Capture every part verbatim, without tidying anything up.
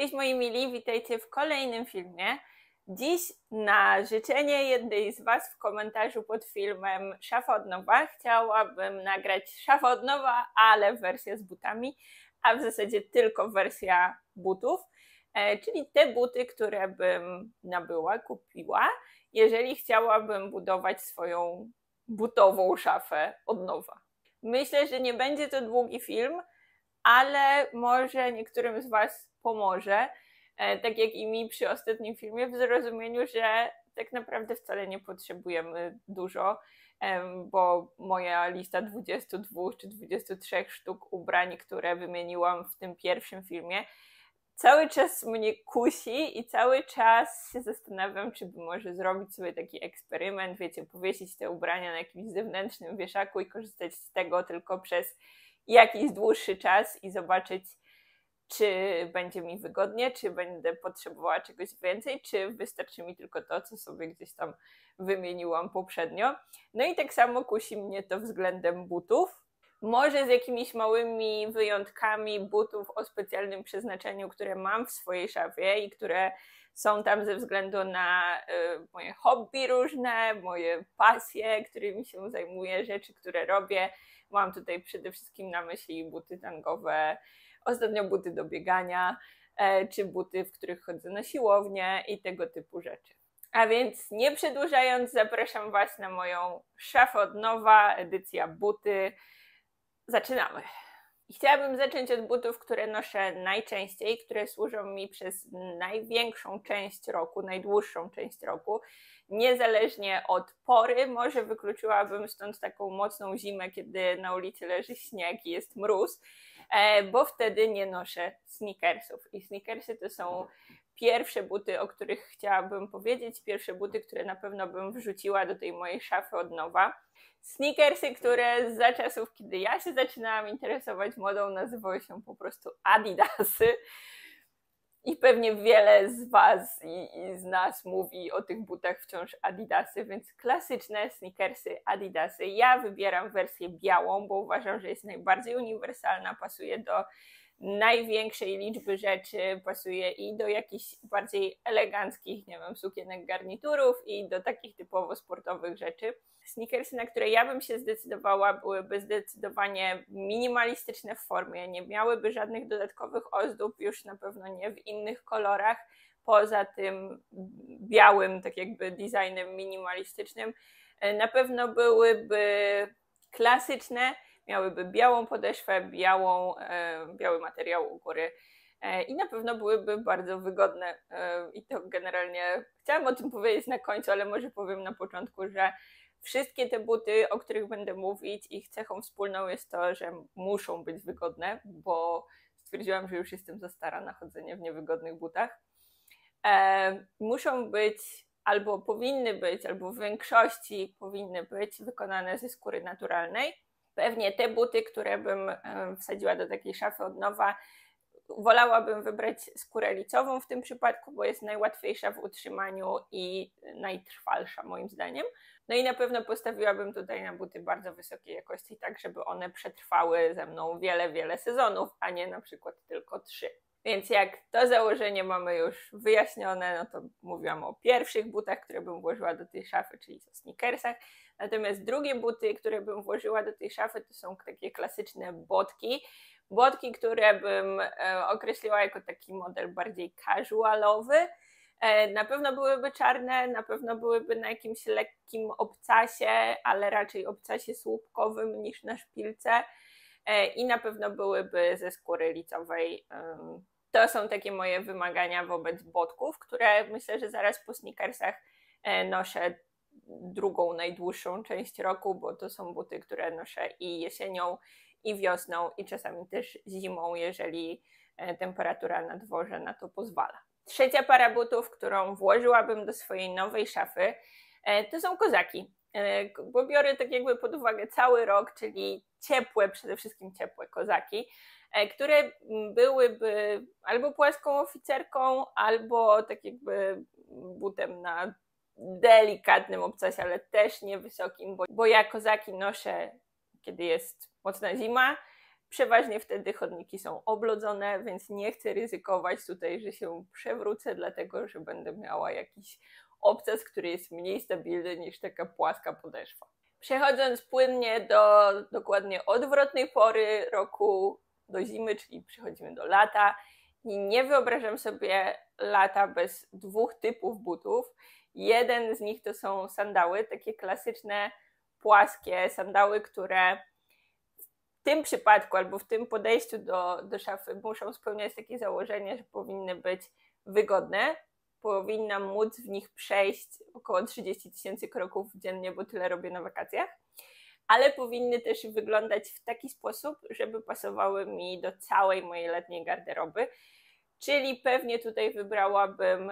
Cześć moi mili, witajcie w kolejnym filmie. Dziś na życzenie jednej z Was w komentarzu pod filmem Szafa od nowa chciałabym nagrać Szafę od nowa, ale wersję z butami, a w zasadzie tylko wersja butów, czyli te buty, które bym nabyła, kupiła, jeżeli chciałabym budować swoją butową szafę od nowa. Myślę, że nie będzie to długi film, ale może niektórym z Was pomoże, tak jak i mi przy ostatnim filmie, w zrozumieniu, że tak naprawdę wcale nie potrzebujemy dużo, bo moja lista dwudziestu dwóch czy dwudziestu trzech sztuk ubrań, które wymieniłam w tym pierwszym filmie, cały czas mnie kusi i cały czas się zastanawiam, czy by może zrobić sobie taki eksperyment, wiecie, powiesić te ubrania na jakimś zewnętrznym wieszaku i korzystać z tego tylko przez jakiś dłuższy czas i zobaczyć, czy będzie mi wygodnie, czy będę potrzebowała czegoś więcej, czy wystarczy mi tylko to, co sobie gdzieś tam wymieniłam poprzednio. No i tak samo kusi mnie to względem butów. Może z jakimiś małymi wyjątkami butów o specjalnym przeznaczeniu, które mam w swojej szafie i które są tam ze względu na y, moje hobby różne, moje pasje, którymi się zajmuję, rzeczy, które robię. Mam tutaj przede wszystkim na myśli buty tangowe, ostatnio buty do biegania, y, czy buty, w których chodzę na siłownię i tego typu rzeczy. A więc nie przedłużając, zapraszam Was na moją Szafę od nowa, edycja buty. Zaczynamy! I chciałabym zacząć od butów, które noszę najczęściej, które służą mi przez największą część roku, najdłuższą część roku, niezależnie od pory. Może wykluczyłabym stąd taką mocną zimę, kiedy na ulicy leży śnieg i jest mróz, bo wtedy nie noszę sneakersów. I sneakersy to są pierwsze buty, o których chciałabym powiedzieć, pierwsze buty, które na pewno bym wrzuciła do tej mojej szafy od nowa. Sneakersy, które za czasów, kiedy ja się zaczynałam interesować modą, nazywały się po prostu Adidasy. I pewnie wiele z Was i, i z nas mówi o tych butach wciąż Adidasy, więc klasyczne sneakersy Adidasy. Ja wybieram wersję białą, bo uważam, że jest najbardziej uniwersalna, pasuje do największej liczby rzeczy, pasuje i do jakichś bardziej eleganckich, nie wiem, sukienek, garniturów i do takich typowo sportowych rzeczy. Sneakersy, na które ja bym się zdecydowała, byłyby zdecydowanie minimalistyczne w formie, nie miałyby żadnych dodatkowych ozdób, już na pewno nie w innych kolorach, poza tym białym, tak jakby designem minimalistycznym. Na pewno byłyby klasyczne, miałyby białą podeszwę, białą, e, biały materiał u góry e, i na pewno byłyby bardzo wygodne e, i to generalnie chciałam o tym powiedzieć na końcu, ale może powiem na początku, że wszystkie te buty, o których będę mówić, ich cechą wspólną jest to, że muszą być wygodne, bo stwierdziłam, że już jestem za stara na chodzenie w niewygodnych butach. E, muszą być albo powinny być, albo w większości powinny być wykonane ze skóry naturalnej. Pewnie te buty, które bym wsadziła do takiej szafy od nowa, wolałabym wybrać skórę licową w tym przypadku, bo jest najłatwiejsza w utrzymaniu i najtrwalsza moim zdaniem. No i na pewno postawiłabym tutaj na buty bardzo wysokiej jakości, tak żeby one przetrwały ze mną wiele, wiele sezonów, a nie na przykład tylko trzy. Więc jak to założenie mamy już wyjaśnione, no to mówiłam o pierwszych butach, które bym włożyła do tej szafy, czyli o sneakersach. Natomiast drugie buty, które bym włożyła do tej szafy, to są takie klasyczne botki. Botki, które bym określiła jako taki model bardziej casualowy. Na pewno byłyby czarne, na pewno byłyby na jakimś lekkim obcasie, ale raczej obcasie słupkowym niż na szpilce. I na pewno byłyby ze skóry licowej. To są takie moje wymagania wobec botków, które myślę, że zaraz po sneakersach noszę drugą najdłuższą część roku, bo to są buty, które noszę i jesienią, i wiosną, i czasami też zimą, jeżeli temperatura na dworze na to pozwala. Trzecia para butów, którą włożyłabym do swojej nowej szafy, to są kozaki, bo biorę tak jakby pod uwagę cały rok, czyli ciepłe, przede wszystkim ciepłe kozaki, które byłyby albo płaską oficerką, albo tak jakby butem na delikatnym obcasie, ale też nie wysokim, bo ja kozaki noszę, kiedy jest mocna zima, Przeważnie wtedy chodniki są oblodzone, więc nie chcę ryzykować tutaj, że się przewrócę, dlatego że będę miała jakiś obcas, który jest mniej stabilny niż taka płaska podeszwa. Przechodząc płynnie do dokładnie odwrotnej pory roku, do zimy, czyli przechodzimy do lata. I nie wyobrażam sobie lata bez dwóch typów butów. Jeden z nich to są sandały, takie klasyczne, płaskie sandały, które w tym przypadku albo w tym podejściu do, do szafy muszą spełniać takie założenie, że powinny być wygodne. Powinna móc w nich przejść około trzydzieści tysięcy kroków dziennie, bo tyle robię na wakacjach. Ale powinny też wyglądać w taki sposób, żeby pasowały mi do całej mojej letniej garderoby. Czyli pewnie tutaj wybrałabym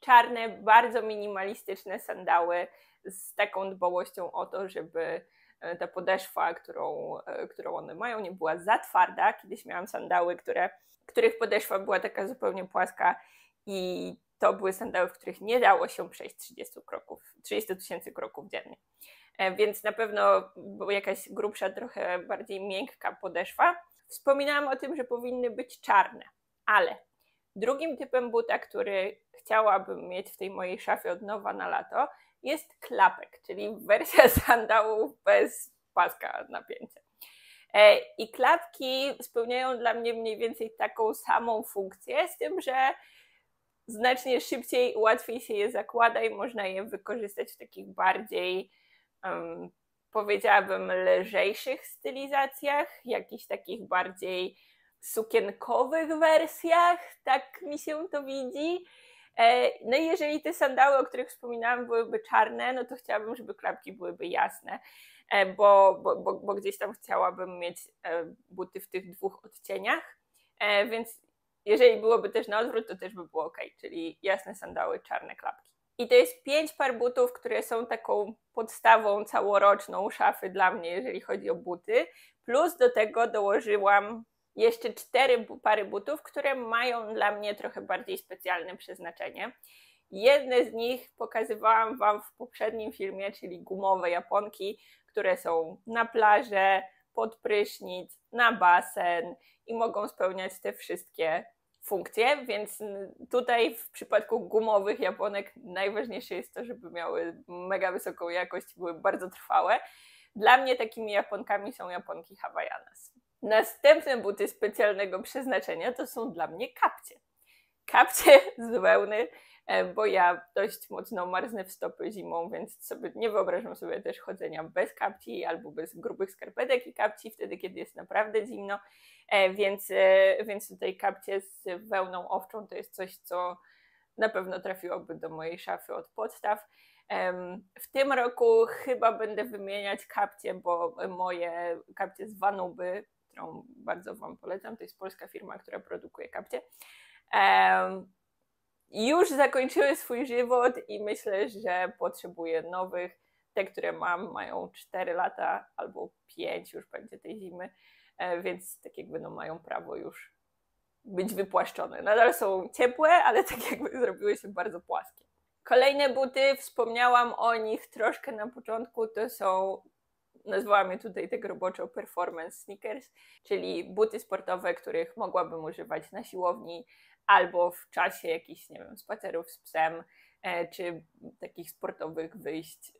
czarne, bardzo minimalistyczne sandały z taką dbałością o to, żeby ta podeszwa, którą, którą one mają, nie była za twarda. Kiedyś miałam sandały, które, których podeszwa była taka zupełnie płaska i to były sandały, w których nie dało się przejść trzydzieści tysięcy kroków, trzydzieści tysięcy kroków dziennie. Więc na pewno jakaś grubsza, trochę bardziej miękka podeszwa. Wspominałam o tym, że powinny być czarne, ale drugim typem buta, który chciałabym mieć w tej mojej szafie od nowa na lato, jest klapek, czyli wersja sandałów bez paska napięcia. I klapki spełniają dla mnie mniej więcej taką samą funkcję, z tym, że znacznie szybciej i łatwiej się je zakłada i można je wykorzystać w takich bardziej, um, powiedziałabym, lżejszych stylizacjach, jakichś takich bardziej sukienkowych wersjach, tak mi się to widzi. No i jeżeli te sandały, o których wspominałam, byłyby czarne, no to chciałabym, żeby klapki byłyby jasne, bo, bo, bo, bo gdzieś tam chciałabym mieć buty w tych dwóch odcieniach, więc jeżeli byłoby też na odwrót, to też by było ok, czyli jasne sandały, czarne klapki. I to jest pięć par butów, które są taką podstawą całoroczną szafy dla mnie, jeżeli chodzi o buty, plus do tego dołożyłam jeszcze cztery pary butów, które mają dla mnie trochę bardziej specjalne przeznaczenie. Jedne z nich pokazywałam Wam w poprzednim filmie, czyli gumowe japonki, które są na plażę, pod prysznic, na basen i mogą spełniać te wszystkie funkcje, więc tutaj w przypadku gumowych japonek najważniejsze jest to, żeby miały mega wysoką jakość i były bardzo trwałe. Dla mnie takimi japonkami są japonki Havaianas. Następne buty specjalnego przeznaczenia to są dla mnie kapcie. Kapcie z wełny, bo ja dość mocno marznę w stopy zimą, więc sobie nie wyobrażam sobie też chodzenia bez kapci albo bez grubych skarpetek i kapci wtedy, kiedy jest naprawdę zimno, więc, więc tutaj kapcie z wełną owczą to jest coś, co na pewno trafiłoby do mojej szafy od podstaw. W tym roku chyba będę wymieniać kapcie, bo moje kapcie z Vanuatu, którą bardzo Wam polecam, to jest polska firma, która produkuje kapcie, Um, już zakończyły swój żywot i myślę, że potrzebuję nowych. Te, które mam, mają cztery lata albo pięć już będzie tej zimy, więc tak jakby no, mają prawo już być wypłaszczone. Nadal są ciepłe, ale tak jakby zrobiły się bardzo płaskie. Kolejne buty, wspomniałam o nich troszkę na początku, to są, nazwałam je tutaj tak roboczo performance sneakers, czyli buty sportowe, których mogłabym używać na siłowni albo w czasie jakichś, nie wiem, spacerów z psem, czy takich sportowych wyjść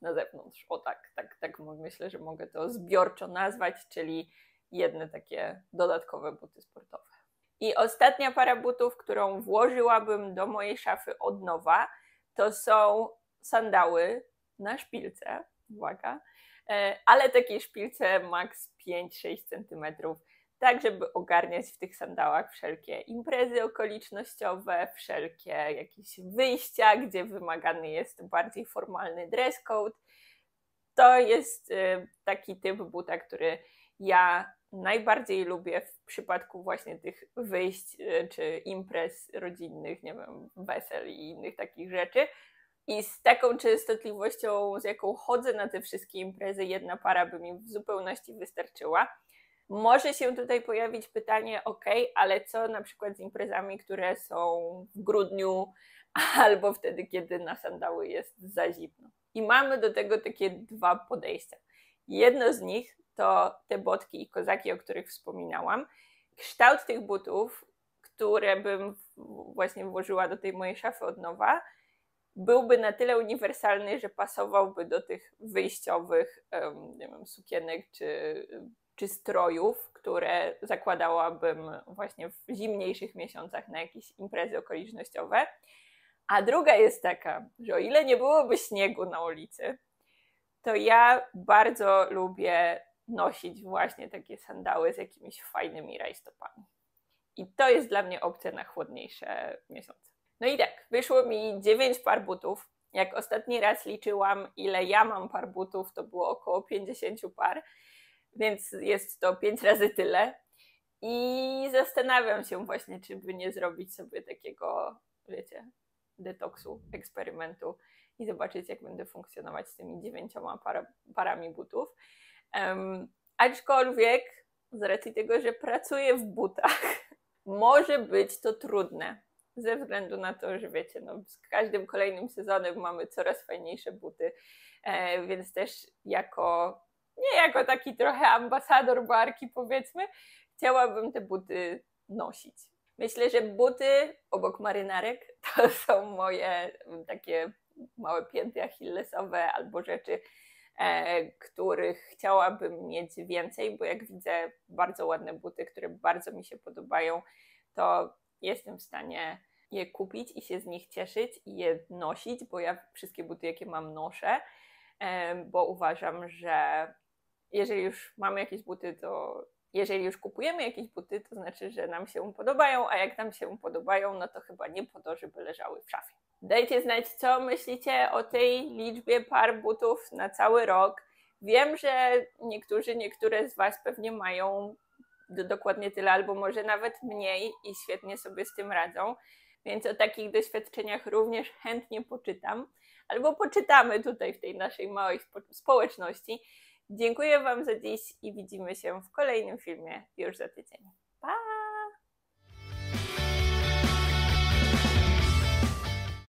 na zewnątrz. O tak, tak, tak myślę, że mogę to zbiorczo nazwać, czyli jedne takie dodatkowe buty sportowe. I ostatnia para butów, którą włożyłabym do mojej szafy od nowa, to są sandały na szpilce, uwaga, ale takiej szpilce maks pięć do sześciu centymetrów, tak żeby ogarniać w tych sandałach wszelkie imprezy okolicznościowe, wszelkie jakieś wyjścia, gdzie wymagany jest bardziej formalny dress code. To jest taki typ buta, który ja najbardziej lubię w przypadku właśnie tych wyjść czy imprez rodzinnych, nie wiem, wesel i innych takich rzeczy. I z taką częstotliwością, z jaką chodzę na te wszystkie imprezy, jedna para by mi w zupełności wystarczyła. Może się tutaj pojawić pytanie, ok, ale co na przykład z imprezami, które są w grudniu albo wtedy, kiedy na sandały jest za zimno. I mamy do tego takie dwa podejścia. Jedno z nich to te botki i kozaki, o których wspominałam. Kształt tych butów, które bym właśnie włożyła do tej mojej szafy od nowa, byłby na tyle uniwersalny, że pasowałby do tych wyjściowych nie wiem, sukienek czy, czy strojów, które zakładałabym właśnie w zimniejszych miesiącach na jakieś imprezy okolicznościowe. A druga jest taka, że o ile nie byłoby śniegu na ulicy, to ja bardzo lubię nosić właśnie takie sandały z jakimiś fajnymi rajstopami. I to jest dla mnie opcja na chłodniejsze miesiące. No i tak, wyszło mi dziewięć par butów. Jak ostatni raz liczyłam, ile ja mam par butów, to było około pięćdziesiąt par, więc jest to pięć razy tyle. I zastanawiam się właśnie, czy by nie zrobić sobie takiego, wiecie, detoksu, eksperymentu i zobaczyć, jak będę funkcjonować z tymi dziewięcioma para, parami butów. Um, aczkolwiek z racji tego, że pracuję w butach, może być to trudne, ze względu na to, że wiecie, no, z każdym kolejnym sezonem mamy coraz fajniejsze buty, e, więc też jako, nie jako taki trochę ambasador marki, powiedzmy, chciałabym te buty nosić. Myślę, że buty obok marynarek to są moje takie małe pięty achillesowe albo rzeczy, e, których chciałabym mieć więcej, bo jak widzę bardzo ładne buty, które bardzo mi się podobają, to jestem w stanie je kupić i się z nich cieszyć i je nosić, bo ja wszystkie buty, jakie mam, noszę, e, bo uważam, że jeżeli już mamy jakieś buty, to jeżeli już kupujemy jakieś buty, to znaczy, że nam się podobają, a jak nam się podobają, no to chyba nie po to, żeby leżały w szafie. Dajcie znać, co myślicie o tej liczbie par butów na cały rok. Wiem, że niektórzy, niektóre z Was pewnie mają do dokładnie tyle, albo może nawet mniej i świetnie sobie z tym radzą, więc o takich doświadczeniach również chętnie poczytam, albo poczytamy tutaj w tej naszej małej spo- społeczności. Dziękuję Wam za dziś i widzimy się w kolejnym filmie już za tydzień.